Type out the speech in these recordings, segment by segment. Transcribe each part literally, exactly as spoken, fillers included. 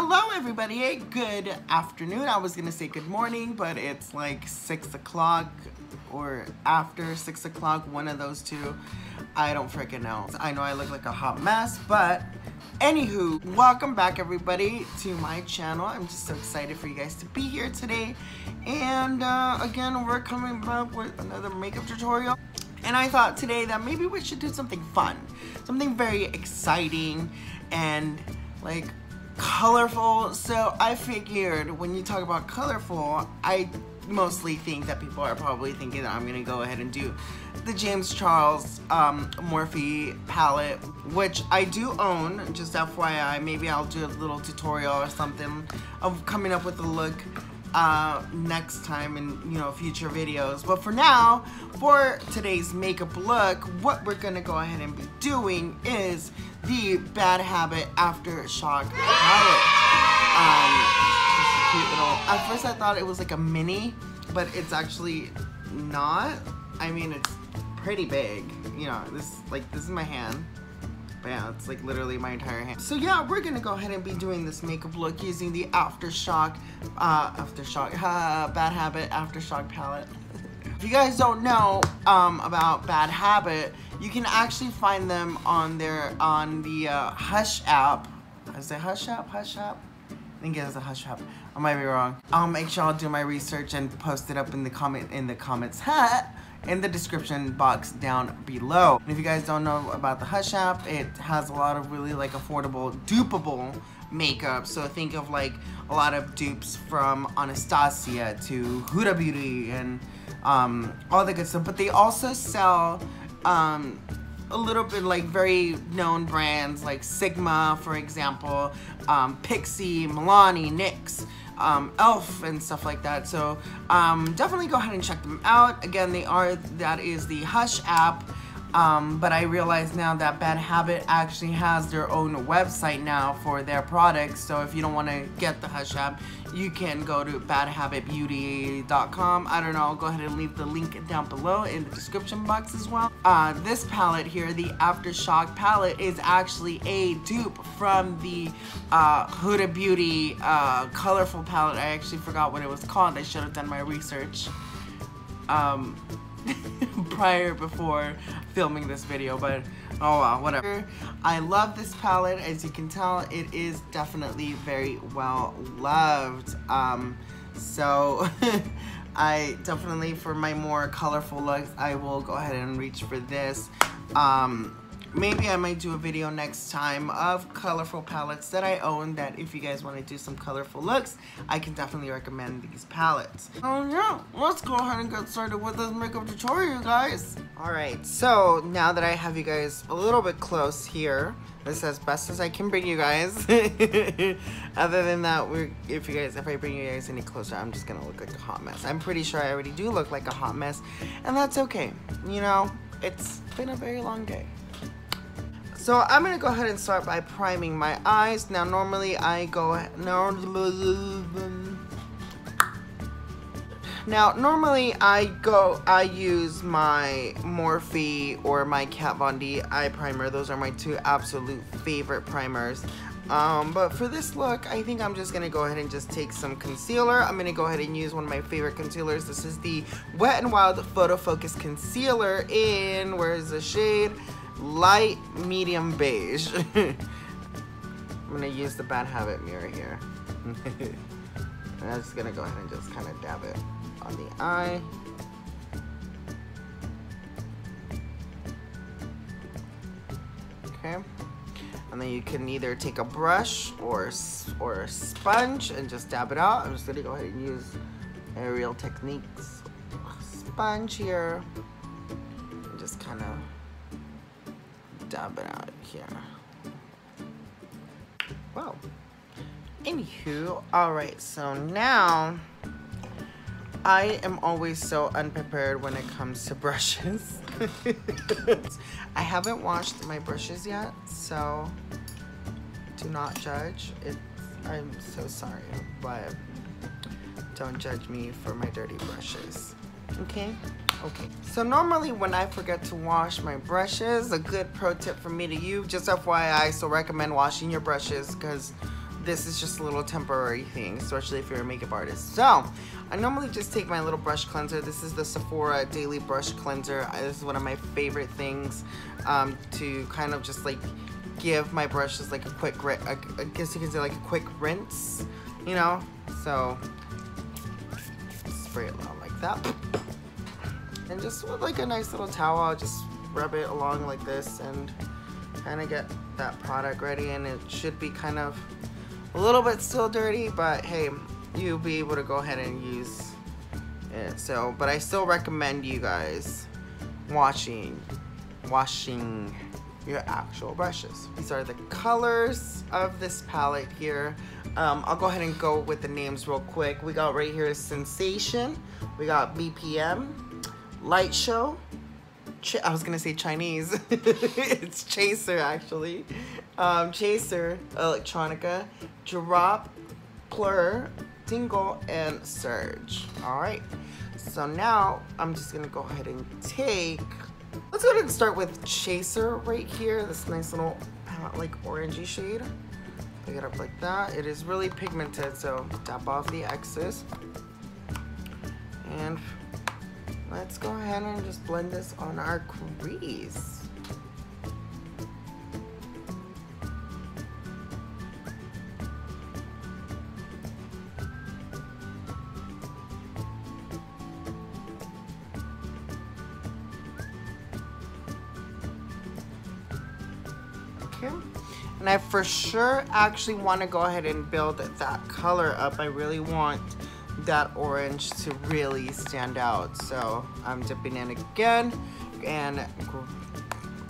Hello everybody, good afternoon. I was gonna say good morning, but it's like six o'clock or after six o'clock, one of those two. I don't freaking know. I know I look like a hot mess, but anywho, welcome back everybody to my channel. I'm just so excited for you guys to be here today. And uh, again, we're coming up with another makeup tutorial. And I thought today that maybe we should do something fun, something very exciting and like colorful. So I figured when you talk about colorful, I mostly think that people are probably thinking that I'm gonna go ahead and do the James Charles um, Morphe palette, which I do own, just F Y I. Maybe I'll do a little tutorial or something of coming up with a look uh next time in, you know, future videos. But for now, for today's makeup look, what we're gonna go ahead and be doing is the Bad Habit Aftershock palette. Um it's a cute little, at first I thought it was like a mini, but it's actually not. I mean, it's pretty big, you know. This like this is my hand. But yeah, it's like literally my entire hand. So yeah, we're gonna go ahead and be doing this makeup look using the Aftershock, uh, Aftershock, uh, Bad Habit Aftershock palette. If you guys don't know um, about Bad Habit, you can actually find them on their on the uh, Hush app. Is it Hush app? Hush app? I think it is a Hush app. I might be wrong. I'll make sure I'll do my research and post it up in the comment in the comments hat. in the description box down below. And if you guys don't know about the Hush app, it has a lot of really like affordable, dupable makeup. So think of like a lot of dupes from Anastasia to Huda Beauty and um, all the good stuff. But they also sell um, a little bit like very known brands like Sigma, for example, um, Pixie, Milani, N Y X. Um, E L F and stuff like that. So um, definitely go ahead and check them out. Again, they are, that is the Hush app, um, but I realize now that Bad Habit actually has their own website now for their products. So if you don't want to get the Hush app, you can go to bad habit beauty dot com. I don't know, I'll go ahead and leave the link down below in the description box as well. Uh, this palette here, the Aftershock palette, is actually a dupe from the uh, Huda Beauty uh, colorful palette. I actually forgot what it was called. I should have done my research um, prior before filming this video, but oh wow, whatever. I love this palette. As you can tell, it is definitely very well loved. Um, so I definitely, for my more colorful looks, I will go ahead and reach for this. Um, Maybe I might do a video next time of colorful palettes that I own, that if you guys want to do some colorful looks, I can definitely recommend these palettes. Oh yeah, let's go ahead and get started with this makeup tutorial, guys. Alright, so now that I have you guys a little bit close here, this is as best as I can bring you guys. Other than that, we're, if you guys, if I bring you guys any closer, I'm just gonna look like a hot mess. I'm pretty sure I already do look like a hot mess, and that's okay. You know, it's been a very long day. So I'm gonna go ahead and start by priming my eyes. Now normally I go no. Now normally I go I use my Morphe or my Kat Von D eye primer. Those are my two absolute favorite primers. Um, but for this look, I think I'm just gonna go ahead and just take some concealer. I'm gonna go ahead and use one of my favorite concealers. This is the Wet n Wild Photo Focus Concealer in, where's the shade? Light medium beige. I'm gonna use the Bad Habit mirror here. And I'm just gonna go ahead and just kind of dab it on the eye. Okay, and then you can either take a brush or or a sponge and just dab it out. I'm just gonna go ahead and use Aerial Techniques sponge here and just kind of dab it out here. Wow. Anywho, alright, so now I am always so unprepared when it comes to brushes. I haven't washed my brushes yet, so do not judge. It's, I'm so sorry, but don't judge me for my dirty brushes. Okay? Okay, so normally when I forget to wash my brushes, a good pro tip from me to you, just F Y I, so recommend washing your brushes because this is just a little temporary thing, especially if you're a makeup artist. So I normally just take my little brush cleanser. This is the Sephora Daily Brush Cleanser. This is one of my favorite things um, to kind of just like give my brushes like a quick, I guess you can say like a quick rinse, you know? So spray it along like that. And just with like a nice little towel, I'll just rub it along like this and kind of get that product ready. And it should be kind of a little bit still dirty, but hey, you'll be able to go ahead and use it. So, but I still recommend you guys washing, washing your actual brushes. These are the colors of this palette here. Um, I'll go ahead and go with the names real quick. We got right here is Sensation. We got B P M, Light Show. Ch I was gonna say Chinese. It's Chaser actually. Um, Chaser, Electronica, Drop, Plur, Tingle, and Surge. All right. So now I'm just gonna go ahead and take. Let's go ahead and start with Chaser right here. This nice little uh, like orangey shade. Pick it up like that. It is really pigmented, so tap off the excess. And let's go ahead and just blend this on our crease. Okay. And I for sure actually want to go ahead and build that color up. I really want that orange to really stand out. So I'm dipping in again and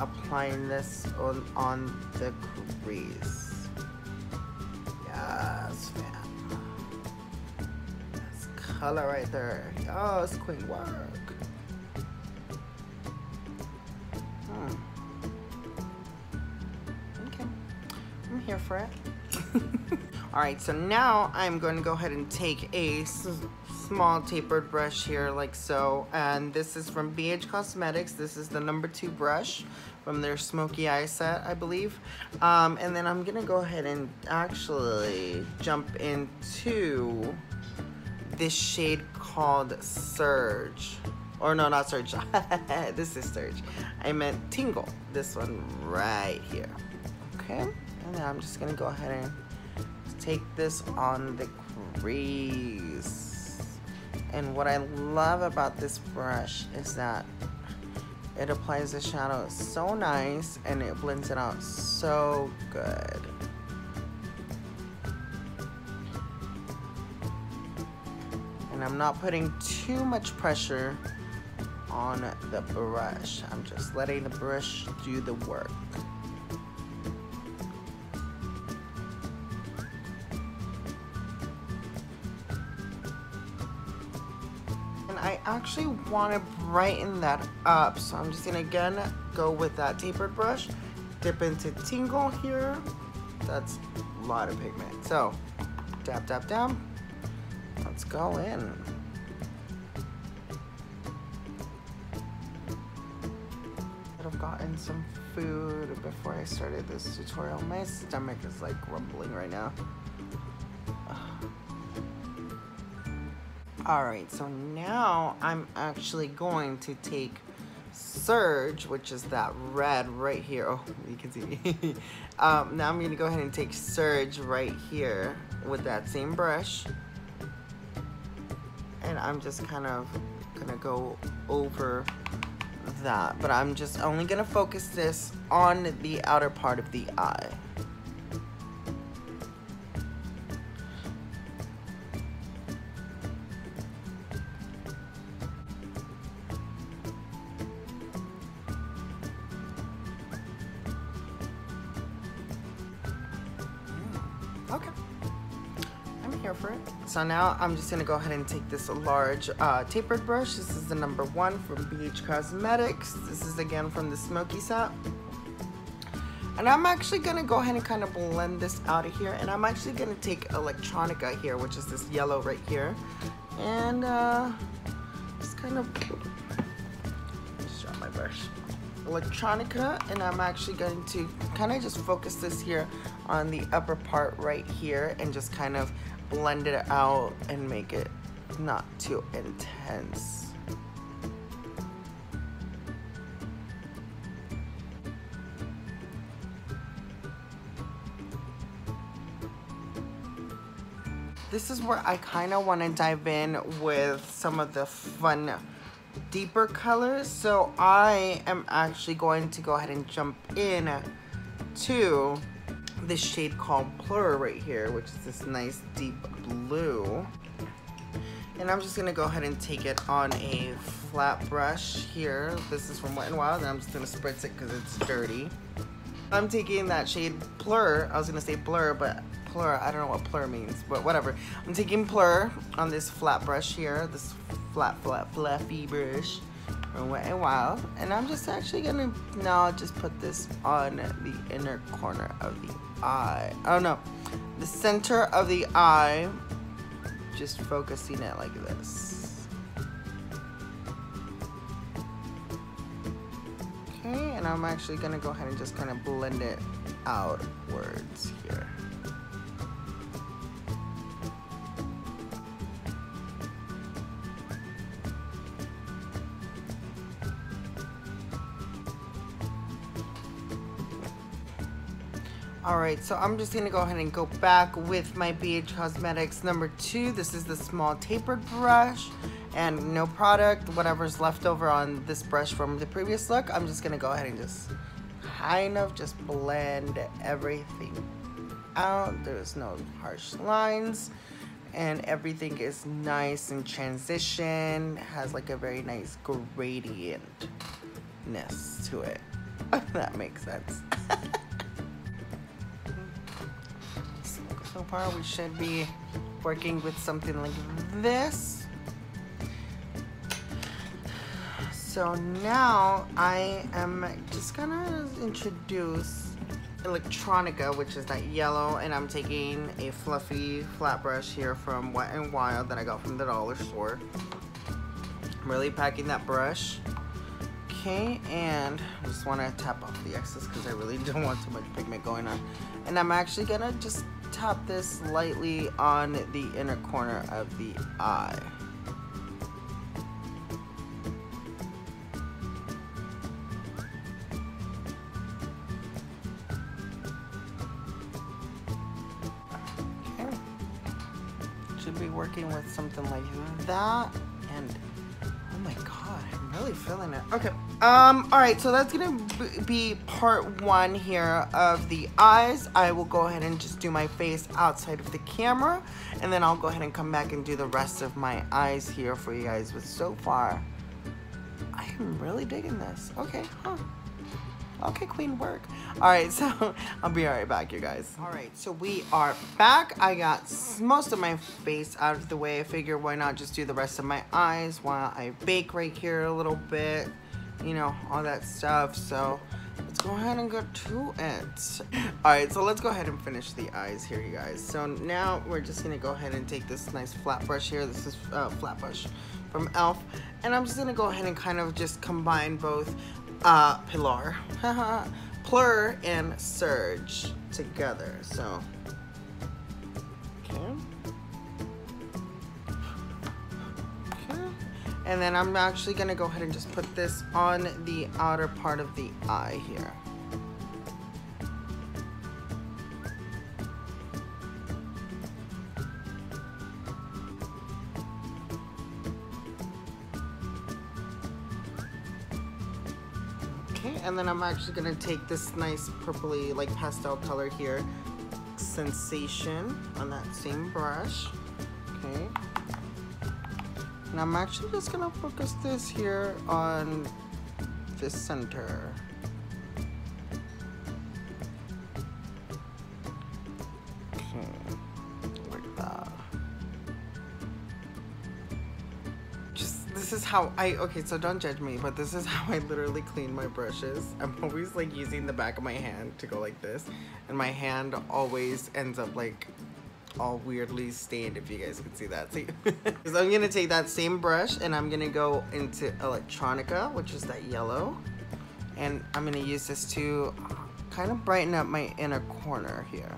applying this on, on the crease. Yes, man. That's color right there. Oh, it's quick work. Hmm. Okay, I'm here for it. Alright, so now I'm going to go ahead and take a s small tapered brush here like so, and this is from B H Cosmetics. This is the number two brush from their Smoky Eye set, I believe. Um, and then I'm going to go ahead and actually jump into this shade called Surge. Or no, not Surge. This is Surge. I meant Tingle. This one right here. Okay, and then I'm just going to go ahead and take this on the crease. And what I love about this brush is that it applies the shadow so nice and it blends it out so good. And I'm not putting too much pressure on the brush. I'm just letting the brush do the work. I actually want to brighten that up, so I'm just gonna again go with that tapered brush, dip into Tingle here. That's a lot of pigment, so dab dab dab. Let's go in. I've gotten some food before I started this tutorial. My stomach is like rumbling right now. Alright, so now I'm actually going to take Surge, which is that red right here. Oh, you can see me. um, now I'm going to go ahead and take Surge right here with that same brush. And I'm just kind of going to go over that. But I'm just only going to focus this on the outer part of the eye. So now I'm just going to go ahead and take this large uh, tapered brush. This is the number one from B H Cosmetics. This is again from the Smoky set. And I'm actually going to go ahead and kind of blend this out of here. And I'm actually going to take Electronica here, which is this yellow right here. And uh, just kind of... Just drop my brush. Electronica, and I'm actually going to kind of just focus this here on the upper part right here and just kind of blend it out and make it not too intense. This is where I kind of want to dive in with some of the fun, deeper colors. So I am actually going to go ahead and jump in to this shade called Plur right here, which is this nice deep blue. And I'm just going to go ahead and take it on a flat brush here. This is from Wet n Wild, and I'm just going to spritz it because it's dirty. I'm taking that shade Plur. I was going to say Blur, but Plur, I don't know what Plur means, but whatever. I'm taking Plur on this flat brush here, this flat, flat, fluffy brush from Wet n Wild. And I'm just actually gonna now just put this on the inner corner of the eye. Oh no, the center of the eye, just focusing it like this. Okay, and I'm actually gonna go ahead and just kind of blend it outwards here. Alright, so I'm just going to go ahead and go back with my B H Cosmetics number two. This is the small tapered brush and no product. Whatever's left over on this brush from the previous look, I'm just going to go ahead and just kind of just blend everything out. There's no harsh lines and everything is nice and transition. It has like a very nice gradientness to it. If that makes sense. So far we should be working with something like this. So now I am just gonna introduce Electronica, which is that yellow, and I'm taking a fluffy flat brush here from Wet n Wild that I got from the dollar store. I'm really packing that brush. Okay, and I just want to tap off the excess because I really don't want too much pigment going on. And I'm actually gonna just tap this lightly on the inner corner of the eye. Okay. Should be working with something like that. And oh my god, I'm really feeling it. Okay. Um, alright, so that's gonna be part one here of the eyes. I will go ahead and just do my face outside of the camera, and then I'll go ahead and come back and do the rest of my eyes here for you guys. But so far, I am really digging this. Okay, huh. Okay, queen, work. Alright, so I'll be right back, you guys. Alright, so we are back. I got most of my face out of the way. I figure why not just do the rest of my eyes while I bake right here a little bit. You know, all that stuff. So let's go ahead and go to it. All right, so let's go ahead and finish the eyes here, you guys. So now we're just gonna go ahead and take this nice flat brush here. This is uh, flat brush from E L F, and I'm just gonna go ahead and kind of just combine both uh, Pilar, Plur, and Surge together. So okay. And then I'm actually gonna go ahead and just put this on the outer part of the eye here. Okay, and then I'm actually gonna take this nice purpley, like pastel color here, Sensation, on that same brush, okay. And I'm actually just gonna focus this here on the center. Okay, like that. Just, this is how I, okay, so don't judge me, but this is how I literally clean my brushes. I'm always like using the back of my hand to go like this, and my hand always ends up like all weirdly stained, if you guys can see that. See? So I'm gonna take that same brush and I'm gonna go into Electronica, which is that yellow, and I'm going to use this to kind of brighten up my inner corner here.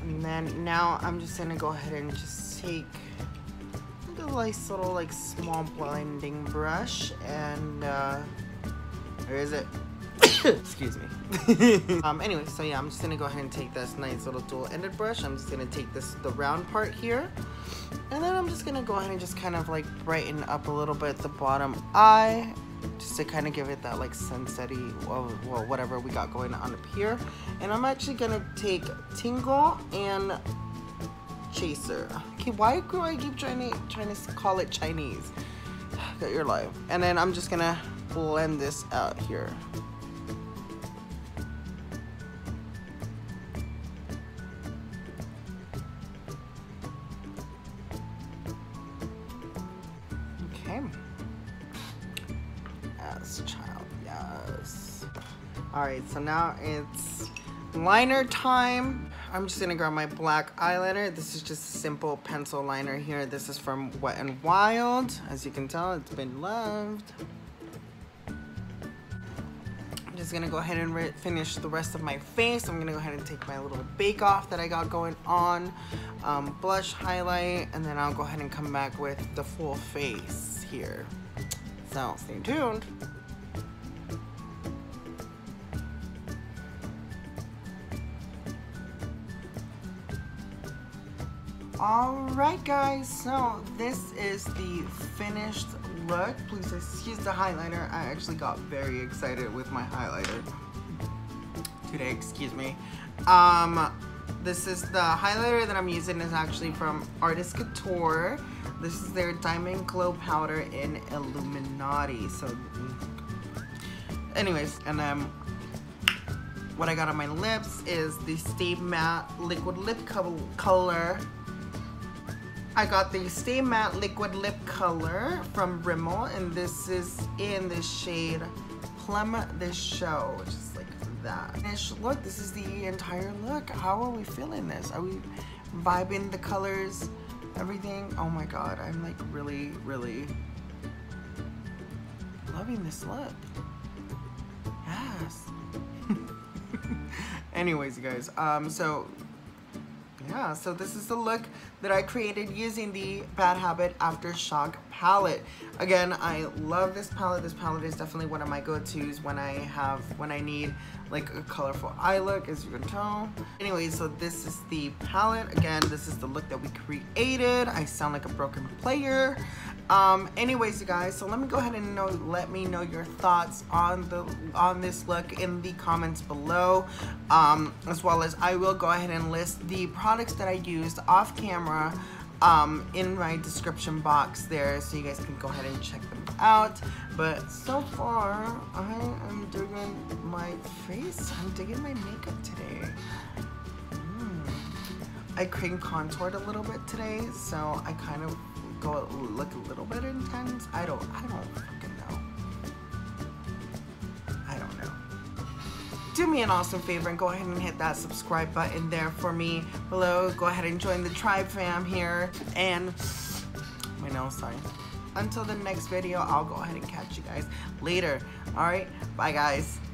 And then now I'm just going to go ahead and just take a nice little like small blending brush and uh, where is it? Excuse me. um, anyway, so yeah, I'm just gonna go ahead and take this nice little dual-ended brush. I'm just gonna take this, the round part here, and then I'm just gonna go ahead and just kind of like brighten up a little bit at the bottom eye, just to kind of give it that like sunset-y, well, well, whatever we got going on up here. And I'm actually gonna take Tingle and Chaser. Okay, why do I keep trying to trying to call it Chinese? Got your life. And then I'm just gonna blend this out here. Alright, so now it's liner time. I'm just gonna grab my black eyeliner. This is just a simple pencil liner here. This is from Wet n Wild. As you can tell, it's been loved. I'm just gonna go ahead and finish the rest of my face. I'm gonna go ahead and take my little bake off that I got going on, um, blush, highlight, and then I'll go ahead and come back with the full face here. So stay tuned. Alright guys, so this is the finished look. Please excuse the highlighter. I actually got very excited with my highlighter today, excuse me. Um, this is the highlighter that I'm using is actually from Artist Couture. This is their Diamond Glow Powder in Illuminati. So anyways, and um, what I got on my lips is the Stay Matte Liquid Lip Colour. I got the Stay Matte Liquid Lip Colour from Rimmel, and this is in the shade Plum This Show, just like that. Finished look, this is the entire look. How are we feeling this? Are we vibing the colors, everything? Oh my god, I'm like really, really loving this look. Yes. Anyways, you guys, um, so... yeah, so this is the look that I created using the Bad Habit Aftershock palette. Again, I love this palette. This palette is definitely one of my go-tos when I have, when I need like a colorful eye look, as you can tell. Anyway, so this is the palette. Again, this is the look that we created. I sound like a broken player. Um, anyways, you guys, so let me go ahead and know, let me know your thoughts on the on this look in the comments below, um, as well as I will go ahead and list the products that I used off camera um, in my description box there, so you guys can go ahead and check them out. But so far, I am digging my face. I'm digging my makeup today. Mm. I cream contoured a little bit today, so I kind of go look a little bit intense. I don't, I don't fucking know. I don't know. Do me an awesome favor and go ahead and hit that subscribe button there for me below. Go ahead and join the tribe fam here. And my nails, sorry. Until the next video, I'll go ahead and catch you guys later. All right, bye guys.